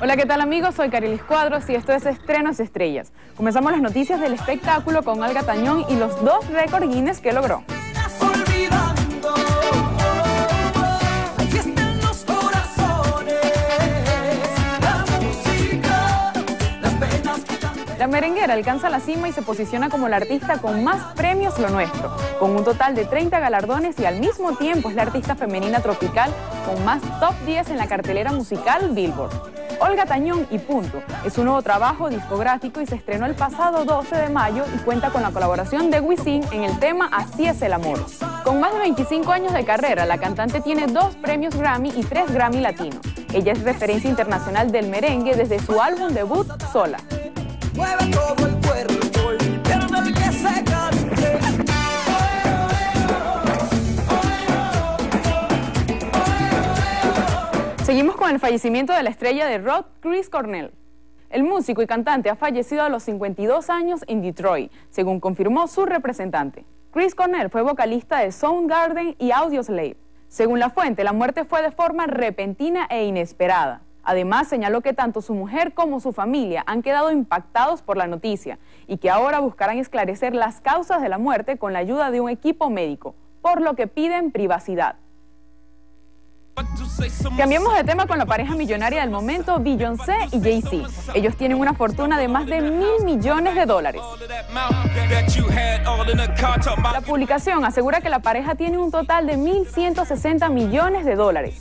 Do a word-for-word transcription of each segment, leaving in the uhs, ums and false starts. Hola, ¿qué tal amigos? Soy Karielys Cuadros y esto es Estrenos y Estrellas. Comenzamos las noticias del espectáculo con Olga Tañón y los dos récords Guinness que logró. La merenguera alcanza la cima y se posiciona como la artista con más premios Lo Nuestro, con un total de treinta galardones, y al mismo tiempo es la artista femenina tropical con más top diez en la cartelera musical Billboard. Olga Tañón y Punto es su nuevo trabajo discográfico y se estrenó el pasado doce de mayo y cuenta con la colaboración de Wisin en el tema Así es el amor. Con más de veinticinco años de carrera, la cantante tiene dos premios Grammy y tres Grammy Latinos. Ella es referencia internacional del merengue desde su álbum debut Sola. Mueve todo el cuerpo y pierde el que se cante. Seguimos con el fallecimiento de la estrella de rock Chris Cornell. El músico y cantante ha fallecido a los cincuenta y dos años en Detroit, según confirmó su representante. Chris Cornell fue vocalista de Soundgarden y Audioslave. Según la fuente, la muerte fue de forma repentina e inesperada. Además, señaló que tanto su mujer como su familia han quedado impactados por la noticia y que ahora buscarán esclarecer las causas de la muerte con la ayuda de un equipo médico, por lo que piden privacidad. Cambiamos de tema con la pareja millonaria del momento, Beyoncé y Jay-Z. Ellos tienen una fortuna de más de mil millones de dólares. La publicación asegura que la pareja tiene un total de mil ciento sesenta millones de dólares.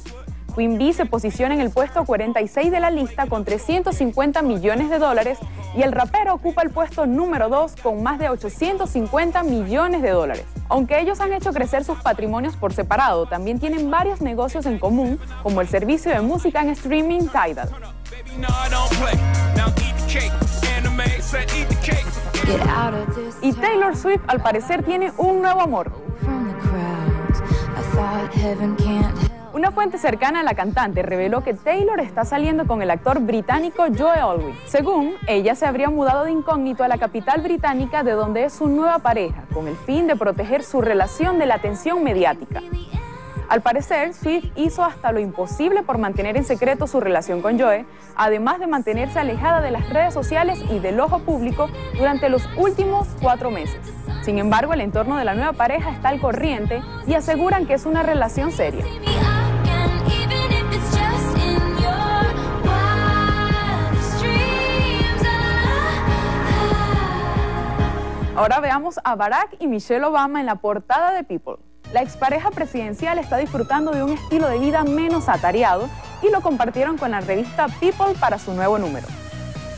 Queen Bee se posiciona en el puesto cuarenta y seis de la lista con trescientos cincuenta millones de dólares y el rapero ocupa el puesto número dos con más de ochocientos cincuenta millones de dólares. Aunque ellos han hecho crecer sus patrimonios por separado, también tienen varios negocios en común, como el servicio de música en streaming Tidal. Y Taylor Swift al parecer tiene un nuevo amor. Una fuente cercana a la cantante reveló que Taylor está saliendo con el actor británico Joe Alwyn. Según ella, se habría mudado de incógnito a la capital británica, de donde es su nueva pareja, con el fin de proteger su relación de la atención mediática. Al parecer, Swift hizo hasta lo imposible por mantener en secreto su relación con Joe, además de mantenerse alejada de las redes sociales y del ojo público durante los últimos cuatro meses. Sin embargo, el entorno de la nueva pareja está al corriente y aseguran que es una relación seria. Ahora veamos a Barack y Michelle Obama en la portada de People. La expareja presidencial está disfrutando de un estilo de vida menos atareado y lo compartieron con la revista People para su nuevo número.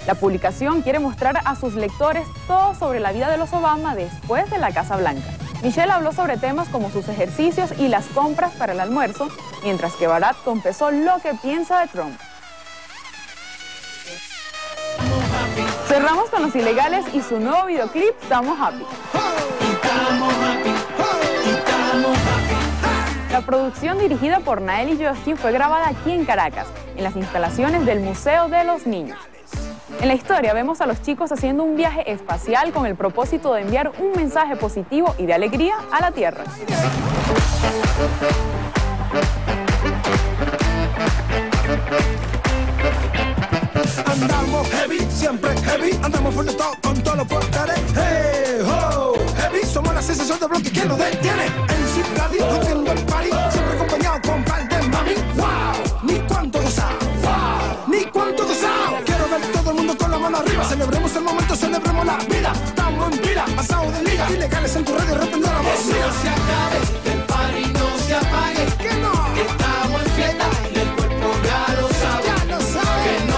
La publicación quiere mostrar a sus lectores todo sobre la vida de los Obama después de la Casa Blanca. Michelle habló sobre temas como sus ejercicios y las compras para el almuerzo, mientras que Barack confesó lo que piensa de Trump. Cerramos con los Ilegales y su nuevo videoclip, Estamos Happy. La producción, dirigida por Nael y Joaquín, fue grabada aquí en Caracas, en las instalaciones del Museo de los Niños. En la historia vemos a los chicos haciendo un viaje espacial con el propósito de enviar un mensaje positivo y de alegría a la Tierra. Andamos heavy, siempre heavy, andamos fuerte todo, con todos los portales. Hey, ho, heavy, somos la sensación de bloque que nos detiene. En Sip Radio, haciendo el party, siempre acompañado con pal de mami. Wow, ni cuánto gozao, wow, ni cuánto gozao. Quiero ver todo el mundo con la mano arriba, celebremos el momento, celebremos la vida. Estamos en pila, pasado de liga, ilegales en tu radio, reprendiendo la voz. Que no se acabe, que el party no se apague, que no, que estamos en fiesta y el cuerpo ya lo sabe. Ya lo sabe, que no.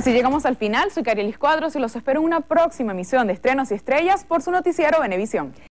Así llegamos al final. Soy Karielys Cuadros y los espero en una próxima emisión de Estrenos y Estrellas por su noticiero Venevisión.